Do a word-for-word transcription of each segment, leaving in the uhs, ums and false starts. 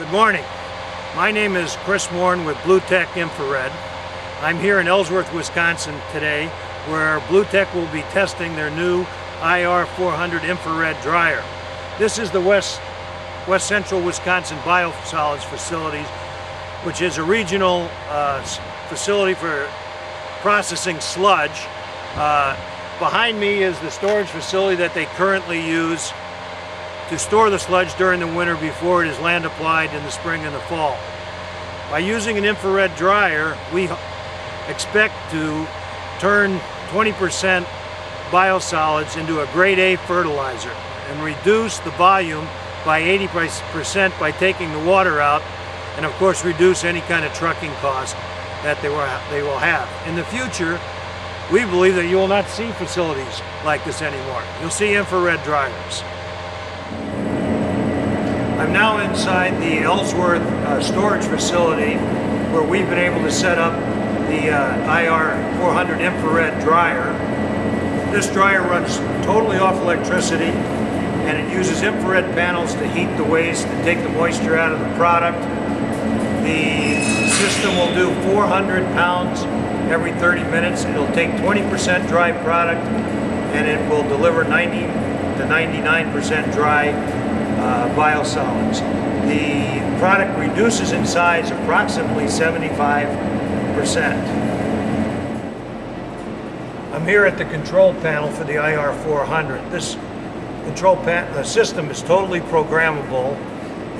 Good morning. My name is Chris Warren with bluTEQ Infrared. I'm here in Ellsworth, Wisconsin today, where bluTEQ will be testing their new I R four hundred infrared dryer. This is the West West Central Wisconsin Biosolids Facilities, which is a regional uh, facility for processing sludge. Uh, behind me is the storage facility that they currently use to store the sludge during the winter before it is land applied in the spring and the fall. By using an infrared dryer, we expect to turn twenty percent biosolids into a grade A fertilizer and reduce the volume by eighty percent by taking the water out, and of course reduce any kind of trucking cost that they will they will have. In the future, we believe that you will not see facilities like this anymore. You'll see infrared dryers. I'm now inside the Ellsworth uh, storage facility, where we've been able to set up the uh, I R four hundred infrared dryer. This dryer runs totally off electricity, and it uses infrared panels to heat the waste and take the moisture out of the product. The system will do four hundred pounds every thirty minutes. It'll take twenty percent dry product, and it will deliver ninety to ninety-nine percent dry Uh, biosolids. The product reduces in size approximately seventy-five percent. I'm here at the control panel for the I R four hundred. This control pan the system is totally programmable.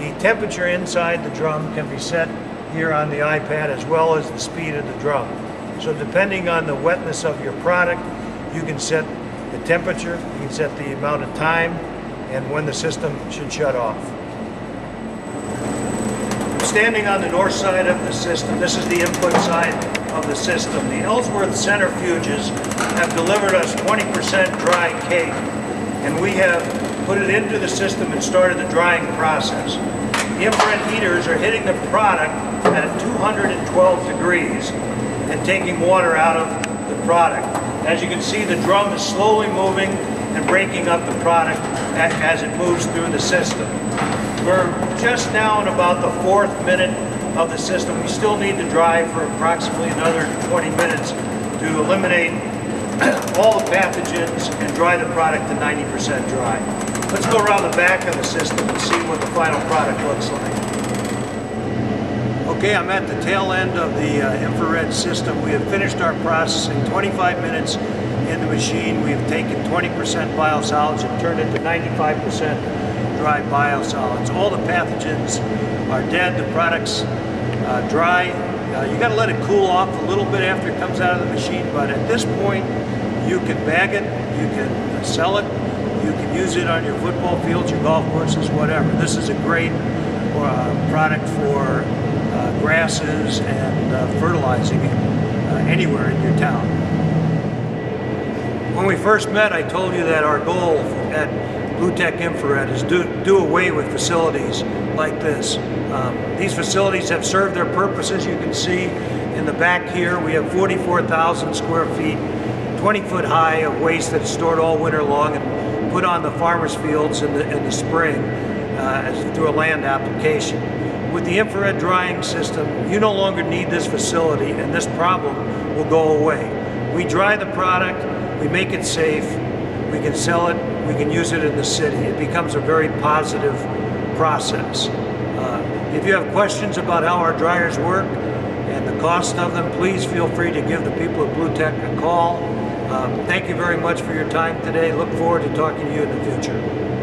The temperature inside the drum can be set here on the iPad, as well as the speed of the drum. So depending on the wetness of your product, you can set the temperature, you can set the amount of time, and when the system should shut off. Standing on the north side of the system, this is the input side of the system. The Ellsworth centrifuges have delivered us twenty percent dry cake, and we have put it into the system and started the drying process. The infrared heaters are hitting the product at two hundred twelve degrees and taking water out of the product. As you can see, the drum is slowly moving and breaking up the product as it moves through the system. We're just now in about the fourth minute of the system. We still need to dry for approximately another twenty minutes to eliminate all the pathogens and dry the product to ninety percent dry. Let's go around the back of the system and see what the final product looks like. Okay, I'm at the tail end of the uh, infrared system. We have finished our processing. Twenty-five minutes in the machine, we've taken twenty percent biosolids and turned it to ninety-five percent dry biosolids. All the pathogens are dead, the product's uh, dry. Uh, you gotta let it cool off a little bit after it comes out of the machine, but at this point, you can bag it, you can sell it, you can use it on your football fields, your golf courses, whatever. This is a great uh, product for uh, grasses and uh, fertilizing uh, anywhere in your town. When we first met, I told you that our goal at bluTEQ Infrared is to do, do away with facilities like this. Um, these facilities have served their purposes. You can see in the back here, we have forty-four thousand square feet, twenty foot high of waste that's stored all winter long and put on the farmers' fields in the, in the spring uh, as, through a land application. With the infrared drying system, you no longer need this facility, and this problem will go away. We dry the product, we make it safe, we can sell it, we can use it in the city. It becomes a very positive process. Uh, if you have questions about how our dryers work and the cost of them, please feel free to give the people at bluTEQ a call. Um, thank you very much for your time today. Look forward to talking to you in the future.